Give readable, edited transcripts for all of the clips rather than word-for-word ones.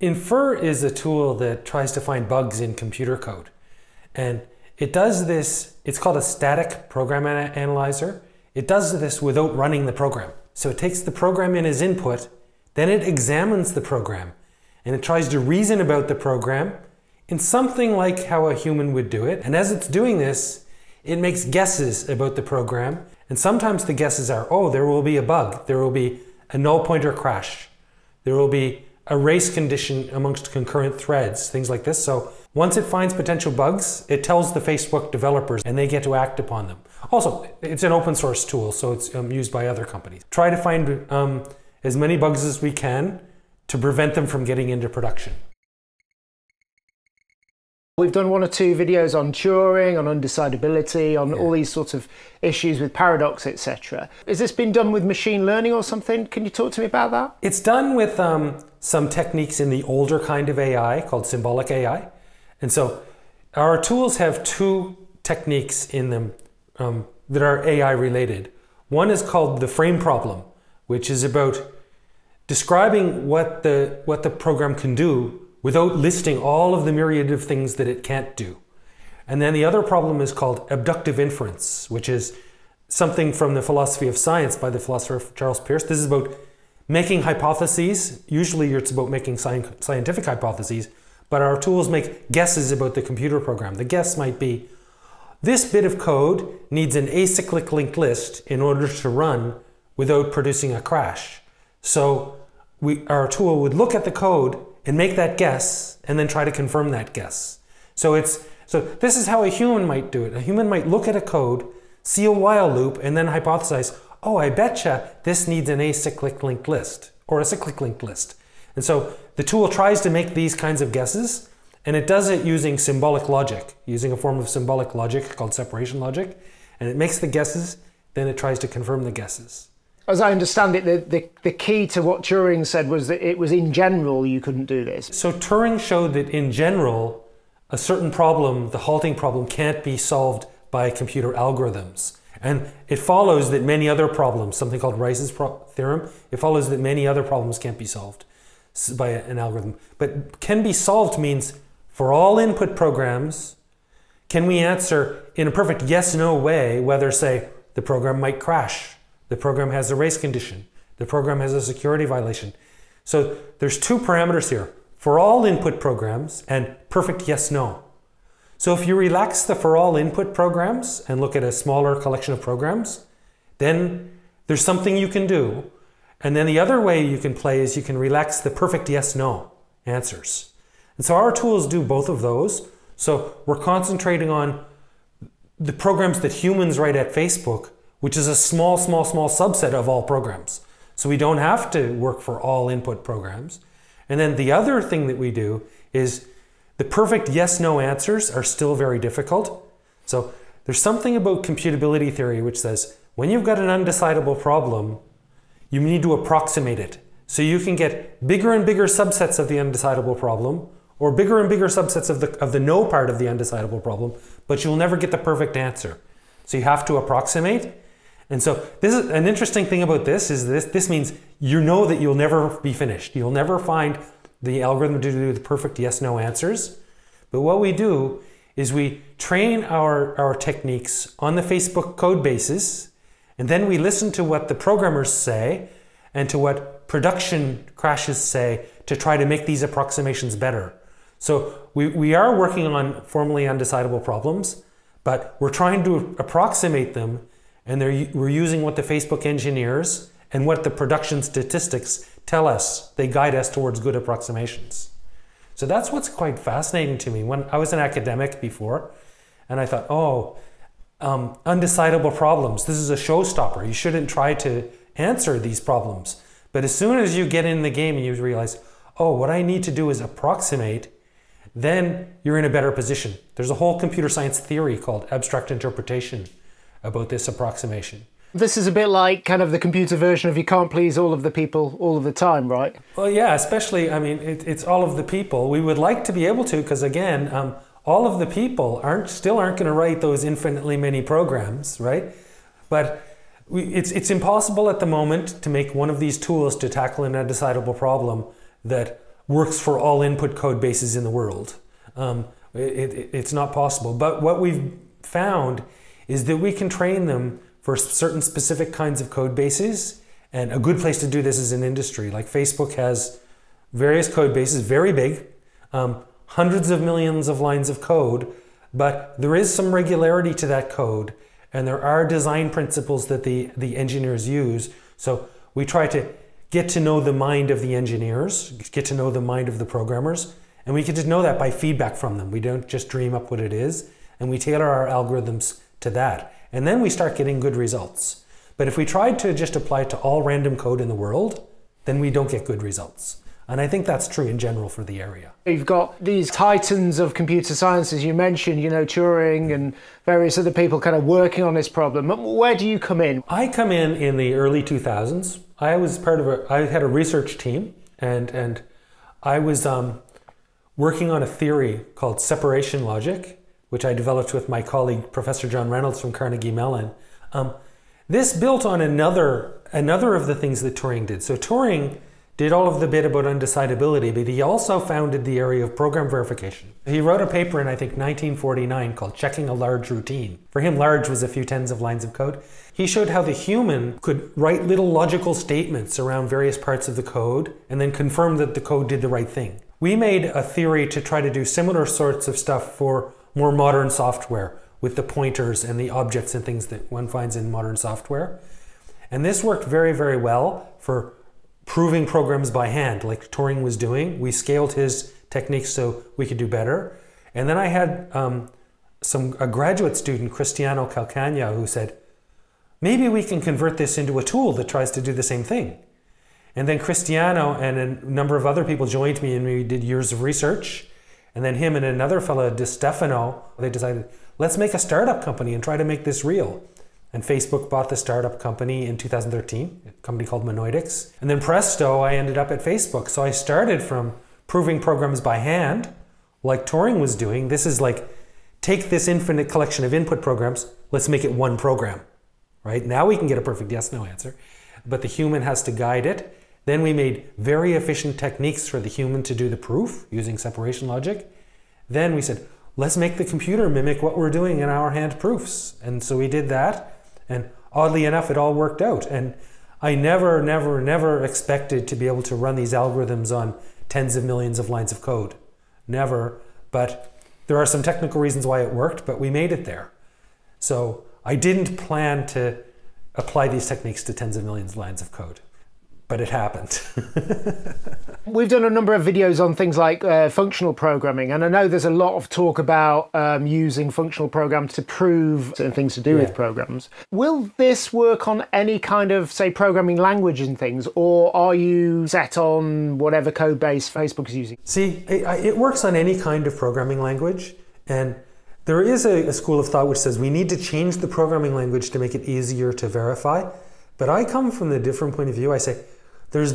Infer is a tool that tries to find bugs in computer code. And it does this, it's called a static program analyzer. It does this without running the program. So it takes the program in as input, then it examines the program, and it tries to reason about the program in something like how a human would do it. And as it's doing this, it makes guesses about the program. And sometimes the guesses are, oh, there will be a bug, there will be a null pointer crash, there will be a race condition amongst concurrent threads, things like this. So once it finds potential bugs, it tells the Facebook developers and they get to act upon them. Also, it's an open source tool, so it's used by other companies. Try to find as many bugs as we can to prevent them from getting into production. We've done one or two videos on Turing, on undecidability, on all these sorts of issues with paradox, etc. Has this been done with machine learning or something? Can you talk to me about that? It's done with some techniques in the older kind of AI called symbolic AI. And so our tools have two techniques in them that are AI related. One is called the frame problem, which is about describing what the program can do without listing all of the myriad of things that it can't do. And then the other problem is called abductive inference, which is something from the philosophy of science by the philosopher Charles Peirce. This is about making hypotheses. Usually it's about making scientific hypotheses, but our tools make guesses about the computer program. The guess might be, this bit of code needs an acyclic linked list in order to run without producing a crash. So our tool would look at the code and make that guess, and then try to confirm that guess. So this is how a human might do it. A human might look at a code, see a while loop, and then hypothesize, oh, I betcha this needs an acyclic linked list, or a cyclic linked list. And so the tool tries to make these kinds of guesses, and it does it using symbolic logic, using a form of symbolic logic called separation logic, and it makes the guesses, then it tries to confirm the guesses. As I understand it, the key to what Turing said was that it was in general you couldn't do this. So Turing showed that in general, a certain problem, the halting problem, can't be solved by computer algorithms. And it follows that many other problems, something called Rice's theorem, it follows that many other problems can't be solved by an algorithm. But can be solved means for all input programs, can we answer in a perfect yes-no way whether, say, the program might crash? The program has a race condition. The program has a security violation. So there's two parameters here, for all input programs and perfect yes, no. So if you relax the for all input programs and look at a smaller collection of programs, then there's something you can do. And then the other way you can play is you can relax the perfect yes, no answers. And so our tools do both of those. So we're concentrating on the programs that humans write at Facebook, which is a small, small, small subset of all programs. So we don't have to work for all input programs. And then the other thing that we do is the perfect yes-no answers are still very difficult. So there's something about computability theory which says, when you've got an undecidable problem, you need to approximate it. So you can get bigger and bigger subsets of the undecidable problem, or bigger and bigger subsets of the no part of the undecidable problem, but you'll never get the perfect answer. So you have to approximate. And so this is an interesting thing about this is this means you know that you'll never be finished. You'll never find the algorithm to do the perfect yes-no answers. But what we do is we train our techniques on the Facebook code bases, and then we listen to what the programmers say and to what production crashes say to try to make these approximations better. So we are working on formally undecidable problems, but we're trying to approximate them. And we're using what the Facebook engineers and what the production statistics tell us. They guide us towards good approximations. So that's what's quite fascinating to me. When I was an academic before, and I thought, oh, undecidable problems. This is a showstopper. You shouldn't try to answer these problems. But as soon as you get in the game and you realize, oh, what I need to do is approximate, then you're in a better position. There's a whole computer science theory called abstract interpretation about this approximation. This is a bit like kind of the computer version of you can't please all of the people all of the time, right? Well, yeah, especially, I mean, it's all of the people. We would like to be able to, because again, all of the people still aren't going to write those infinitely many programs, right? But it's impossible at the moment to make one of these tools to tackle an undecidable problem that works for all input code bases in the world. It's not possible. But what we've found is that we can train them for certain specific kinds of code bases. And a good place to do this is in industry. Like Facebook has various code bases, very big, hundreds of millions of lines of code, but there is some regularity to that code, and there are design principles that the engineers use. So we try to get to know the mind of the engineers, get to know the mind of the programmers, and we get to know that by feedback from them. We don't just dream up what it is, and we tailor our algorithms to that. And then we start getting good results. But if we tried to just apply it to all random code in the world, then we don't get good results. And I think that's true in general for the area. You've got these titans of computer science, as you mentioned, you know, Turing and various other people kind of working on this problem. Where do you come in? I come in the early 2000s. I was part of I had a research team, and I was working on a theory called separation logic, which I developed with my colleague, Professor John Reynolds from Carnegie Mellon. This built on another of the things that Turing did. So Turing did all of the bit about undecidability, but he also founded the area of program verification. He wrote a paper in, I think, 1949 called Checking a Large Routine. For him, large was a few tens of lines of code. He showed how the human could write little logical statements around various parts of the code and then confirm that the code did the right thing. We made a theory to try to do similar sorts of stuff for more modern software with the pointers and the objects and things that one finds in modern software. And this worked very, very well for proving programs by hand, like Turing was doing. We scaled his techniques so we could do better. And then I had a graduate student, Cristiano Calcagno, who said, maybe we can convert this into a tool that tries to do the same thing. And then Cristiano and a number of other people joined me, and we did years of research. And then him and another fellow, De Stefano, they decided, let's make a startup company and try to make this real. And Facebook bought the startup company in 2013, a company called Monoidics. And then presto, I ended up at Facebook. So I started from proving programs by hand, like Turing was doing. This is like, take this infinite collection of input programs, let's make it one program, right? Now we can get a perfect yes/no answer, but the human has to guide it. Then we made very efficient techniques for the human to do the proof using separation logic. Then we said, let's make the computer mimic what we're doing in our hand proofs. And so we did that. And oddly enough, it all worked out. And I never, never, never expected to be able to run these algorithms on tens of millions of lines of code. Never. But there are some technical reasons why it worked, but we made it there. So I didn't plan to apply these techniques to tens of millions of lines of code, but it happened. We've done a number of videos on things like functional programming, and I know there's a lot of talk about using functional programs to prove certain things to do with programs. Will this work on any kind of, say, programming language and things, or are you set on whatever code base Facebook is using? See, it works on any kind of programming language, and there is a school of thought which says we need to change the programming language to make it easier to verify, but I come from the different point of view. I say, there's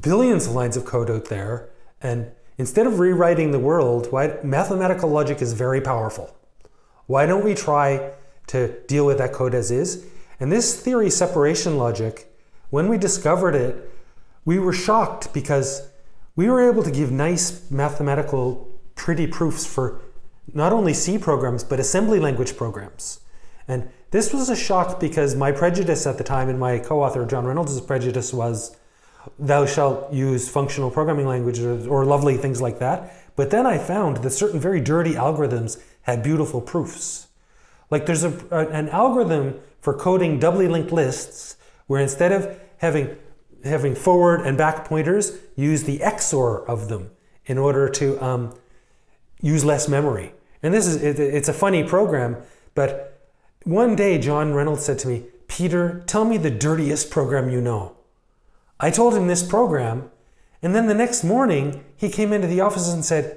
billions of lines of code out there, and instead of rewriting the world, mathematical logic is very powerful. Why don't we try to deal with that code as is? And this theory, separation logic, when we discovered it, we were shocked because we were able to give nice mathematical pretty proofs for not only C programs, but assembly language programs. And this was a shock because my prejudice at the time, and my co-author John Reynolds' prejudice, was thou shalt use functional programming languages or lovely things like that. But then I found that certain very dirty algorithms had beautiful proofs. Like there's an algorithm for coding doubly linked lists where instead of having forward and back pointers, use the XOR of them in order to use less memory. And this is, it's a funny program, but one day John Reynolds said to me, "Peter, tell me the dirtiest program you know." I told him this program, and then the next morning he came into the office and said,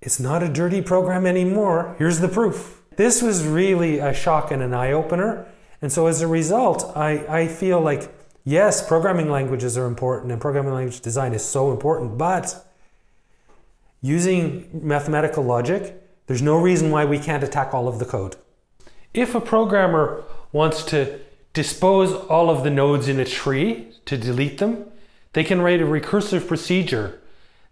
"It's not a dirty program anymore, here's the proof." This was really a shock and an eye-opener, and so as a result I feel like, yes, programming languages are important and programming language design is so important, but using mathematical logic, there's no reason why we can't attack all of the code. If a programmer wants to dispose all of the nodes in a tree to delete them, they can write a recursive procedure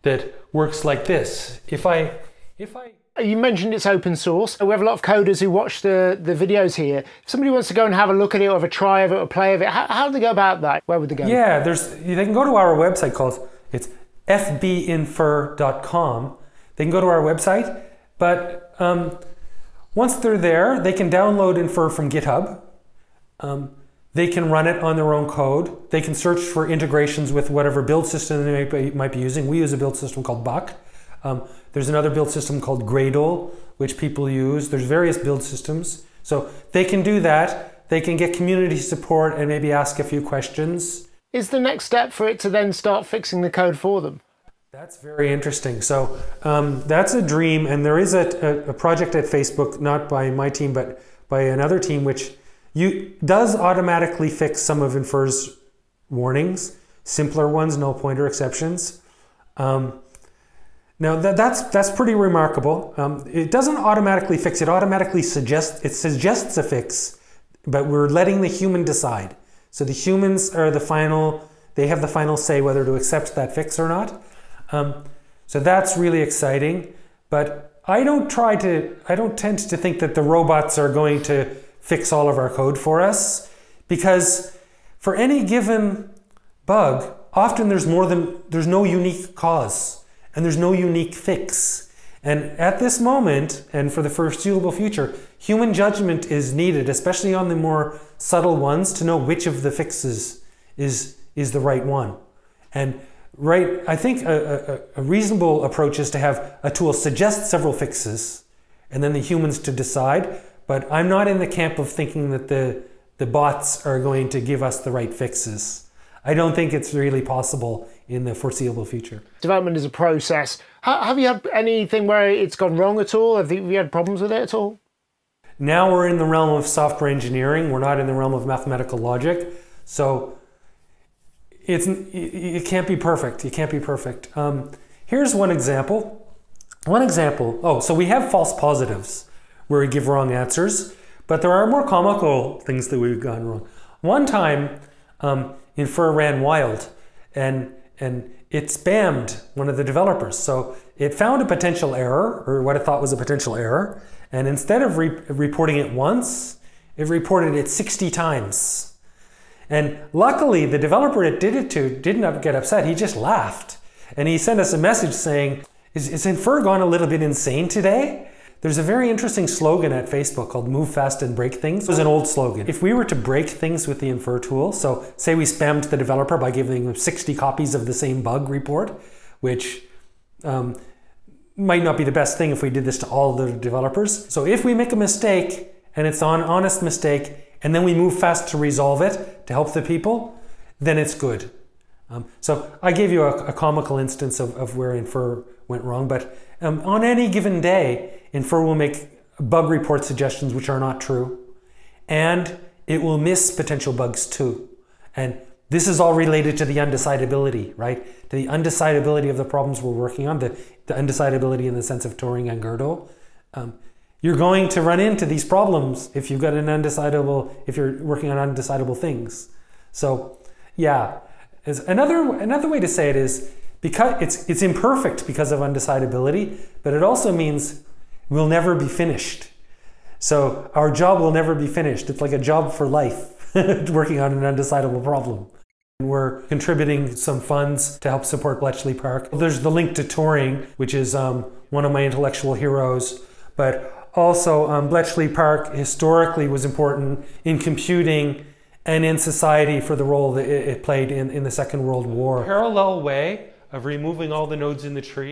that works like this. If I You mentioned it's open source. We have a lot of coders who watch the videos here. If somebody wants to go and have a look at it or have a try of it or play of it, how do they go about that? Where would they go? Yeah, they can go to our website called, it's fbinfer.com. They can go to our website, but once they're there, they can download Infer from GitHub. They can run it on their own code. They can search for integrations with whatever build system they might be using. We use a build system called Buck. There's another build system called Gradle, which people use. There's various build systems. So they can do that. They can get community support and maybe ask a few questions. Is the next step for it to then start fixing the code for them? That's very interesting. So that's a dream. And there is a project at Facebook, not by my team, but by another team, which does automatically fix some of Infer's warnings, simpler ones, null pointer exceptions. Now that's pretty remarkable. It doesn't automatically fix, it automatically suggests a fix, but we're letting the human decide. So the humans are they have the final say whether to accept that fix or not. So that's really exciting, but I don't tend to think that the robots are going to fix all of our code for us, because for any given bug, often there's no unique cause. And there's no unique fix. And at this moment, and for the foreseeable future, human judgment is needed, especially on the more subtle ones, to know which of the fixes is the right one. And I think a reasonable approach is to have a tool suggest several fixes, and then the humans to decide. But I'm not in the camp of thinking that the bots are going to give us the right fixes. I don't think it's really possible in the foreseeable future. Development is a process. Have you had anything where it's gone wrong at all? Have you had problems with it at all? Now we're in the realm of software engineering. We're not in the realm of mathematical logic. So it can't be perfect. It can't be perfect. Here's one example. Oh, so we have false positives where we give wrong answers, but there are more comical things that we've gone wrong. One time, Infer ran wild and it spammed one of the developers. So it found a potential error, or what it thought was a potential error, and instead of reporting it once, it reported it 60 times. And luckily the developer it did it to did not get upset, he just laughed. And he sent us a message saying, is Infer gone a little bit insane today? There's a very interesting slogan at Facebook called move fast and break things. It was an old slogan. If we were to break things with the Infer tool, so say we spammed the developer by giving them 60 copies of the same bug report, which might not be the best thing if we did this to all the developers. So if we make a mistake, and it's an honest mistake, and then we move fast to resolve it, to help the people, then it's good. So I gave you a comical instance of where Infer went wrong, but on any given day, Infer will make bug report suggestions which are not true, and it will miss potential bugs too. And this is all related to the undecidability, right? To the undecidability of the problems we're working on, the undecidability in the sense of Turing and Gödel. You're going to run into these problems if you've got if you're working on undecidable things. So yeah, another way to say it is, because it's imperfect because of undecidability, but it also means we'll never be finished. So our job will never be finished. It's like a job for life, working on an undecidable problem. And we're contributing some funds to help support Bletchley Park. There's the link to Turing, which is one of my intellectual heroes, but also Bletchley Park historically was important in computing and in society for the role that it played in the Second World War. Parallel way of removing all the nodes in the tree